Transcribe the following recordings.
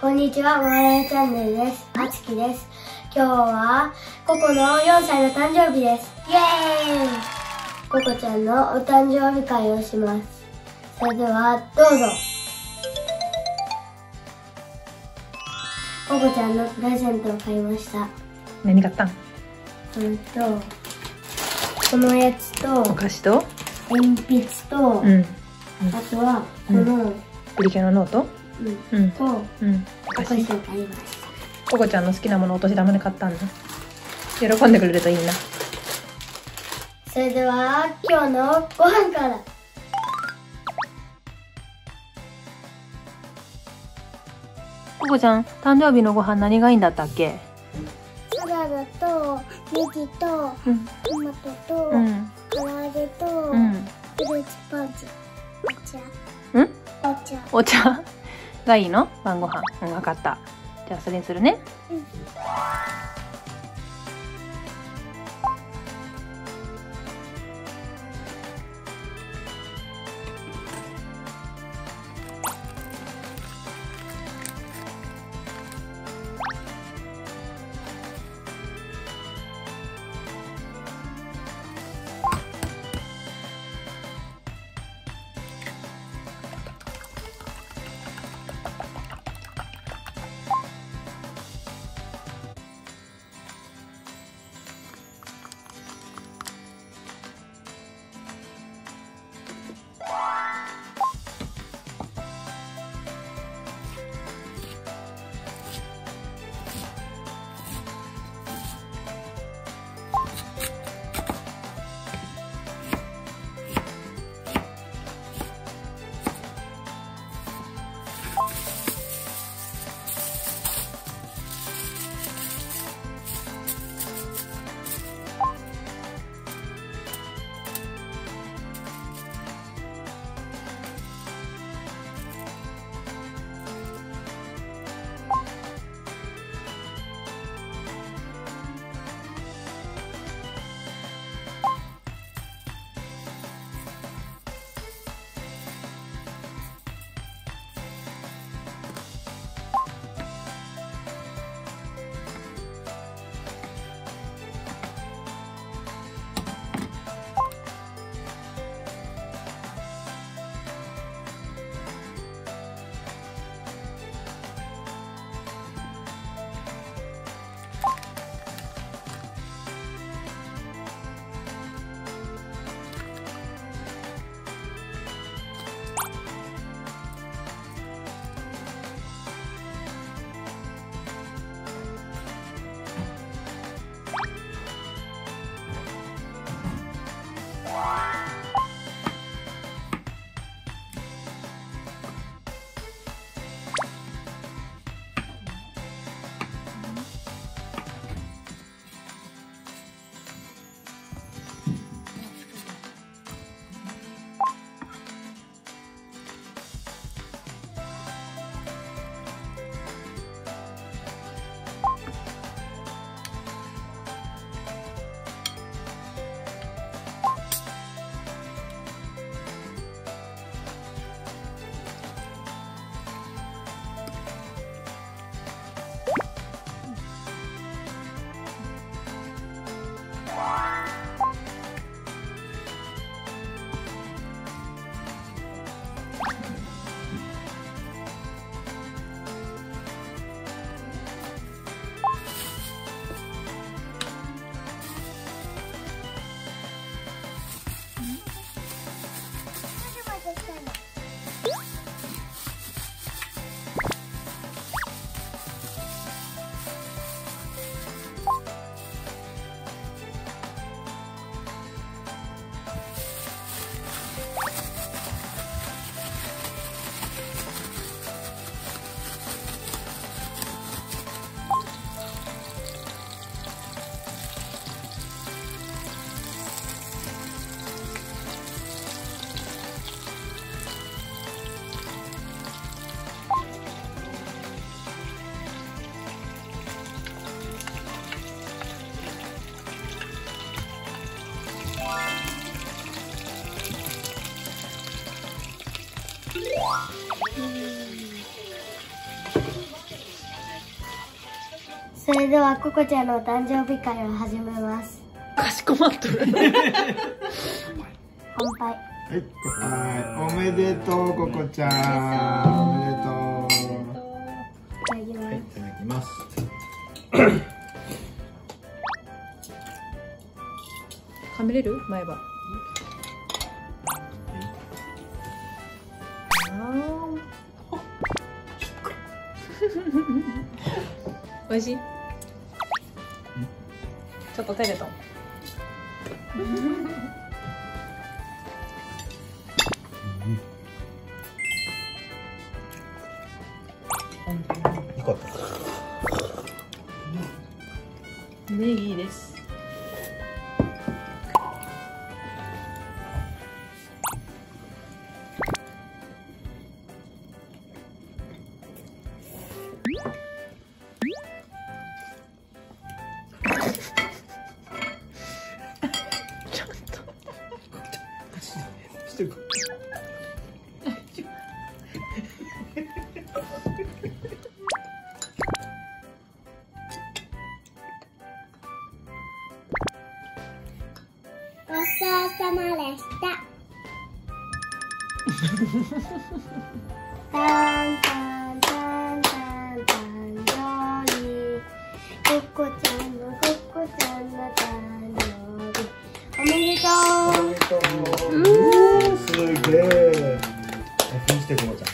こんにちは、まややチャンネルです。あつきです。今日はココの4歳の誕生日です。イエーイ！ココちゃんのお誕生日会をします。それではどうぞ。ココちゃんのプレゼントを買いました。何買ったん？このやつとお菓子と鉛筆と、あとはこのプリキュアのノートとお菓子を買いました。ココちゃんの好きなものをお年玉で買ったんだ。喜んでくれるといいな。それでは今日のご飯から。ココちゃん、誕生日のご飯何がいいんだったっけ？サラダとネギとトマトと唐揚げとフルーツポン酢、お茶がいいの？晩ご飯。分かった。じゃあそれにするね。それではココちゃんの誕生日会を始めます。かしこまっとる。乾杯。はい、おめでとうココちゃん。おめでとう。いただきます。噛めれる？前歯。おいしい。ちょっと照れた。よかった。ネギです。ごちそうさまでした。タンタンタンタンタン料理。ココちゃんの誕生日おめでとう。おめでとう。すげえ。返してココちゃん。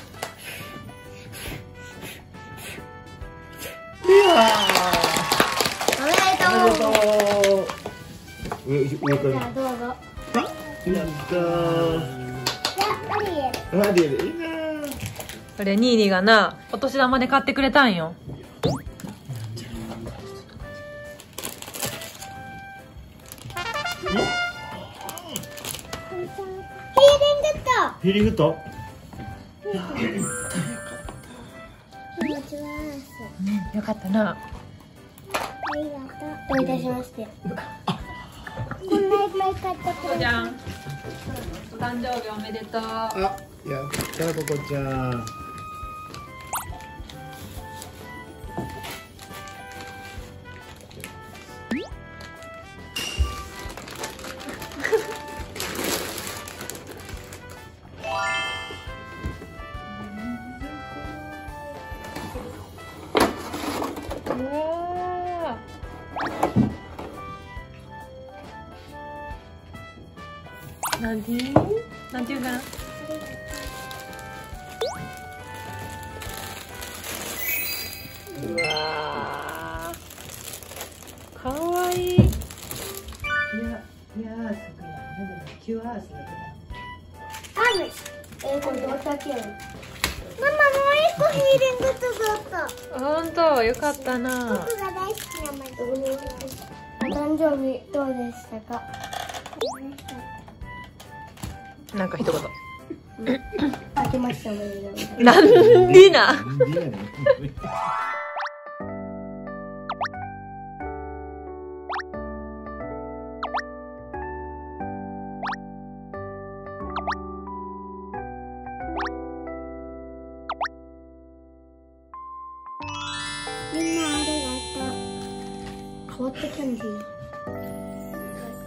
おめでとう。おめでとう。じゃあどうぞ。やっぱり。アリエルいいな。これニーニーがな、お年玉で買ってくれたんよ。フィーリングッド。よかったな。ありがとう。どういたしまして。こんないっぱい買ってくれた。お誕生日おめでとう。あ、やったココちゃん。なんていうかな。うわー、かわいい。ママ、もう1個フィーリングッドだった。本当、よかったな。僕が大好きなマジ。お誕生日どうでしたか？なんか一言。あけましておめでとう。なんでな。みんなありがとう。変わったキャンディー。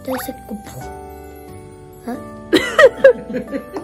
大成功。は？Ha ha ha.